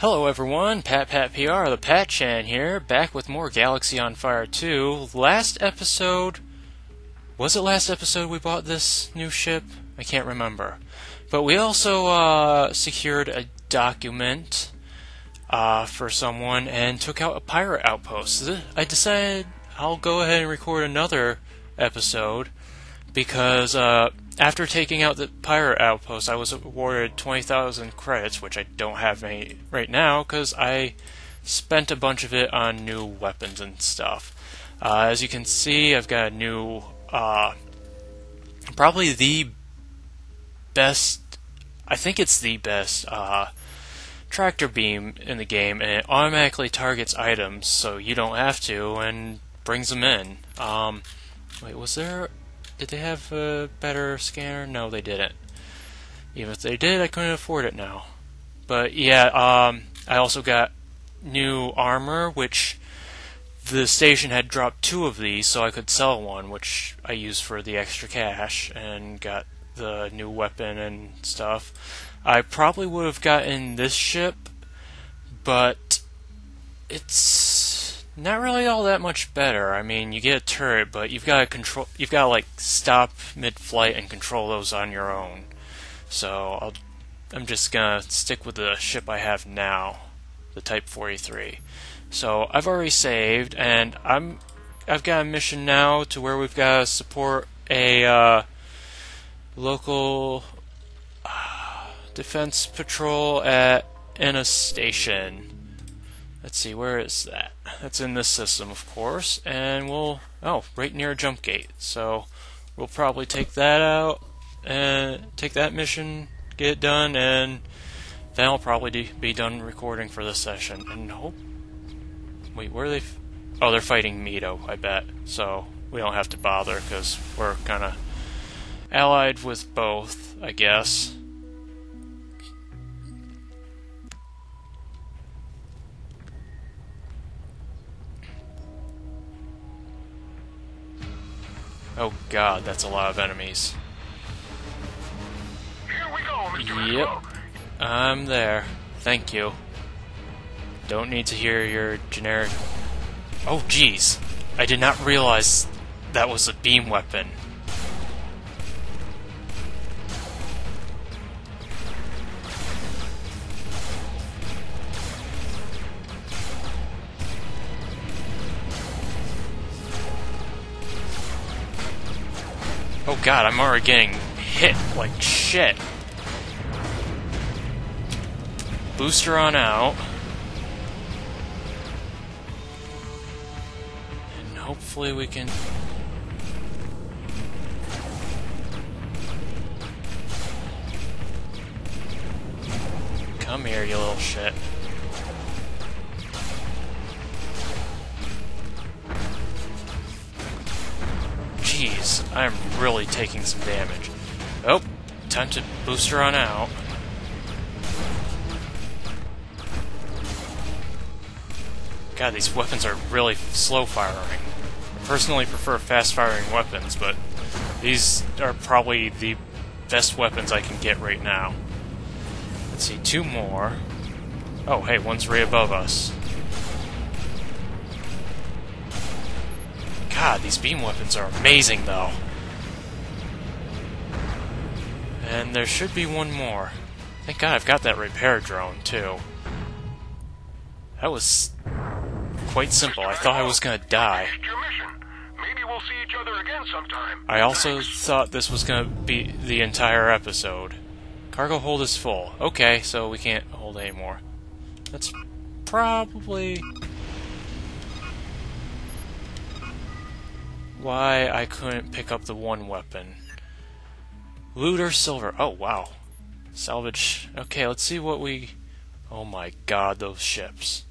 Hello everyone, Pat-PR, the Pat-chan here, back with more Galaxy on Fire 2. Last episode... was it last episode we bought this new ship? I can't remember. But we also secured a document for someone and took out a pirate outpost. I decided I'll go ahead and record another episode because after taking out the pirate outpost, I was awarded 20,000 credits, which I don't have any right now because I spent a bunch of it on new weapons and stuff. As you can see, I've got a new, probably the best, I think it's the best, tractor beam in the game, and it automatically targets items, so you don't have to, and brings them in. Wait, was there... did they have a better scanner? No, they didn't. Even if they did, I couldn't afford it now. But yeah, I also got new armor, which the station had dropped 2 of these, so I could sell 1, which I used for the extra cash, and got the new weapon and stuff. I probably would have gotten this ship, but it's... not really all that much better. I mean, you get a turret, but you've got to control. You've got to like stop mid-flight and control those on your own. So I'm just gonna stick with the ship I have now, the Type 43. So I've already saved, and I've got a mission now to where we've got to support a local defense patrol at a station. Let's see, where is that? That's in this system, of course, and we'll... oh, right near a jump gate. So, we'll probably take that out, and take that mission, get it done, and then I'll probably be done recording for this session. And hope... wait, where are they... oh, they're fighting Mito, I bet. So, we don't have to bother, because we're kind of allied with both, I guess. Oh god, that's a lot of enemies. Here we go, Mr. Yep, I'm there. Thank you. Don't need to hear your generic... oh jeez, I did not realize that was a beam weapon. Oh god, I'm already getting hit like shit. Booster on out. And hopefully we can... come here, you little shit. Jeez, I'm really taking some damage. Oh, time to booster on out. God, these weapons are really slow firing. I personally prefer fast firing weapons, but these are probably the best weapons I can get right now. Let's see, 2 more. Oh, hey, one's right above us. God, these beam weapons are amazing, though. And there should be one more. Thank God I've got that repair drone, too. That was quite simple. I thought I was gonna die. Maybe we'll see each other again sometime. I also thought this was gonna be the entire episode. Cargo hold is full. Okay, so we can't hold any more. That's probably... why I couldn't pick up the 1 weapon. Loot or silver. Oh, wow. Salvage. Okay, let's see what we... oh my god, those ships.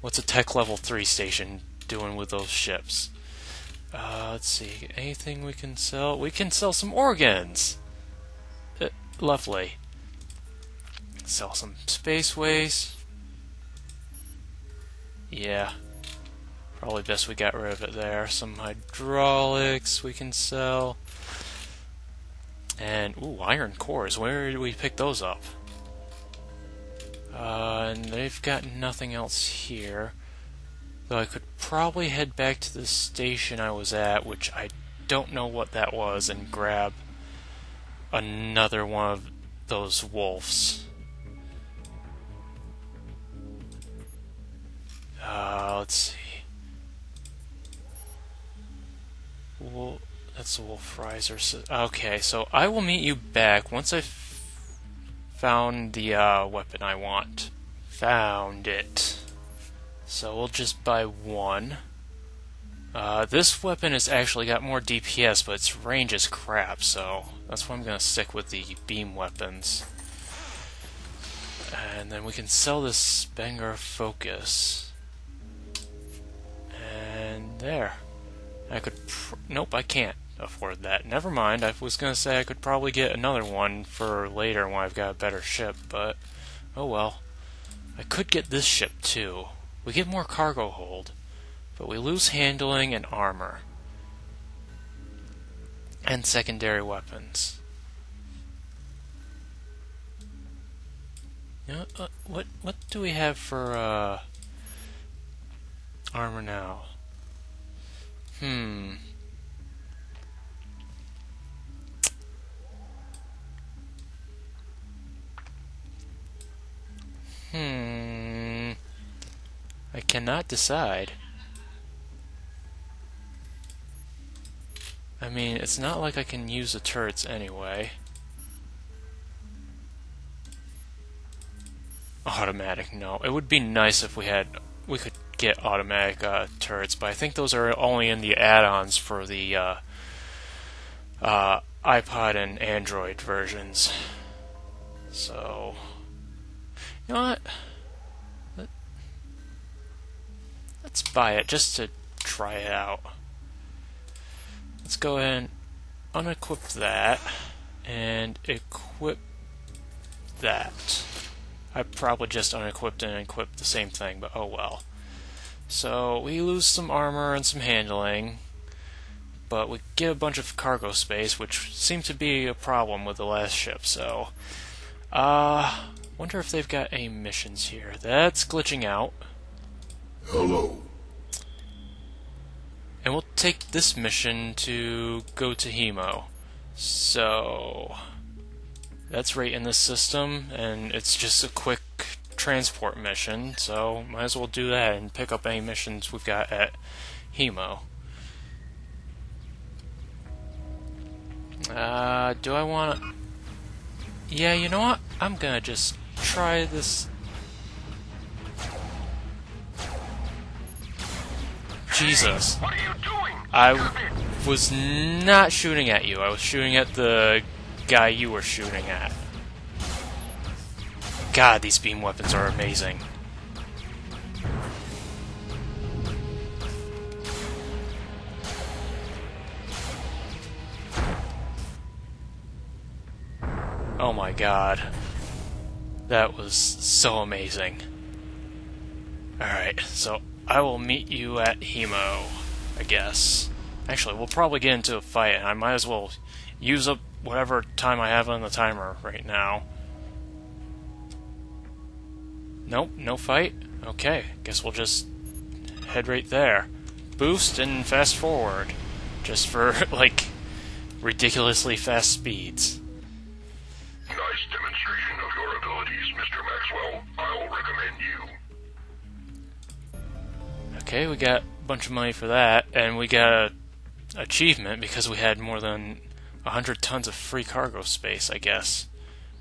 What's a tech level 3 station doing with those ships? Let's see. Anything we can sell? We can sell some organs! Lovely. Sell some space waste. Yeah. Probably best we got rid of it there. Some hydraulics we can sell. And, ooh, iron cores. Where did we pick those up? And they've got nothing else here. Though I could probably head back to the station I was at, which I don't know what that was, and grab another one of those wolves. Let's see. Well, that's the wolf riser. Okay, so I will meet you back once I've found the weapon I want. Found it. So we'll just buy one. This weapon has actually got more DPS, but its range is crap, so that's why I'm gonna stick with the beam weapons. And then we can sell this Spenger Focus. And there. I could... nope, I can't afford that. Never mind, I was gonna say I could probably get another one for later when I've got a better ship, but oh well. I could get this ship too. We get more cargo hold, but we lose handling and armor. And secondary weapons. What do we have for armor now? I cannot decide. I mean, it's not like I can use the turrets anyway. Automatic, no. It would be nice if we could get automatic turrets, but I think those are only in the add-ons for the iPod and Android versions. So, you know what? Let's buy it just to try it out. Let's go ahead and unequip that and equip that. I probably just unequipped and equipped the same thing, but oh well. So we lose some armor and some handling, but we get a bunch of cargo space, which seemed to be a problem with the last ship, so... wonder if they've got any missions here. That's glitching out. Hello. And we'll take this mission to go to Hemo. So that's right in the system, and it's just a quick transport mission, so might as well do that and pick up any missions we've got at Hemo. Do I want to... yeah, you know what? I'm gonna just try this... Jesus. What are you doing? I was not shooting at you. I was shooting at the guy you were shooting at. God, these beam weapons are amazing. Oh my god. That was so amazing. Alright, so... I will meet you at Hemo, I guess. Actually, we'll probably get into a fight, and I might as well use up whatever time I have on the timer right now. Nope, no fight? Okay, guess we'll just head right there. Boost and fast forward. Just for, like, ridiculously fast speeds. Nice demonstration of your abilities, Mr. Maxwell. I'll recommend you. Okay, we got a bunch of money for that, and we got an achievement because we had more than 100 tons of free cargo space, I guess,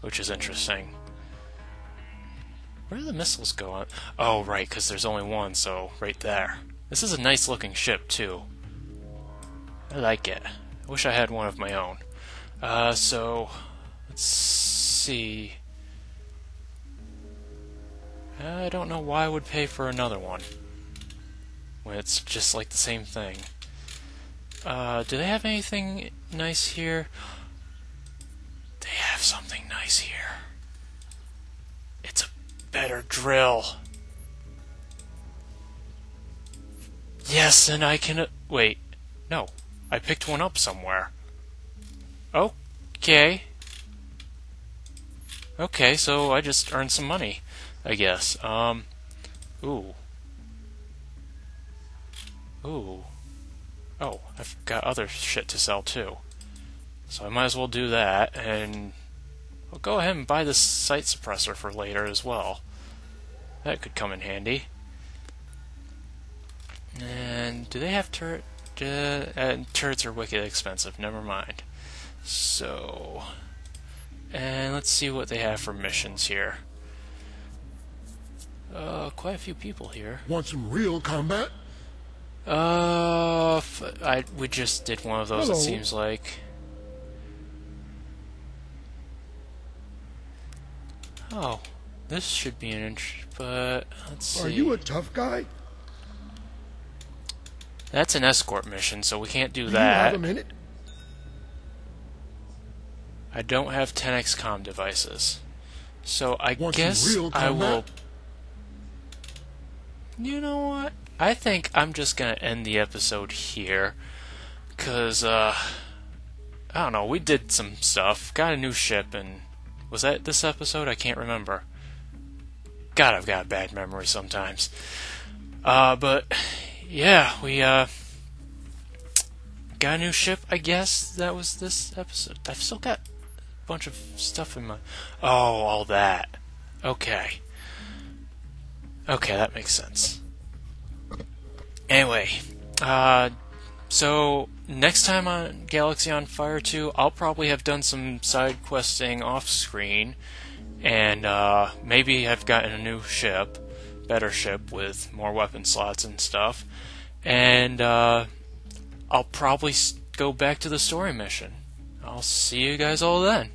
which is interesting. Where do the missiles go on? Oh, right, because there's only one, so right there. This is a nice-looking ship, too. I like it. I wish I had one of my own. So, let's see. I don't know why I would pay for another one. It's just like the same thing. Do they have anything nice here? They have something nice here. It's a better drill. Yes, and I can... wait. No. I picked one up somewhere. Okay. Okay, so I just earned some money. I guess. Ooh. Oh, I've got other shit to sell too. So I might as well do that, and I'll go ahead and buy this sight suppressor for later as well. That could come in handy. And do they have turret? Turrets are wicked expensive, never mind. So, and let's see what they have for missions here. Quite a few people here. Want some real combat? We just did one of those. Hello. It seems like. Oh, this should be an inch, but let's see. Are you a tough guy? That's an escort mission, so we can't do that. Do you have a minute? I don't have 10x comm devices, so I guess I will. You know what? I think I'm just gonna end the episode here, cause I don't know. We did some stuff, got a new ship, and was that this episode? I can't remember. God, I've got a bad memory sometimes. But yeah, we got a new ship. I guess that was this episode. I've still got a bunch of stuff in my. Oh, all that. Okay. Okay, that makes sense. Anyway, so next time on Galaxy on Fire 2, I'll probably have done some side questing off screen, and maybe I've gotten a new ship, better ship with more weapon slots and stuff, and I'll probably go back to the story mission. I'll see you guys all then.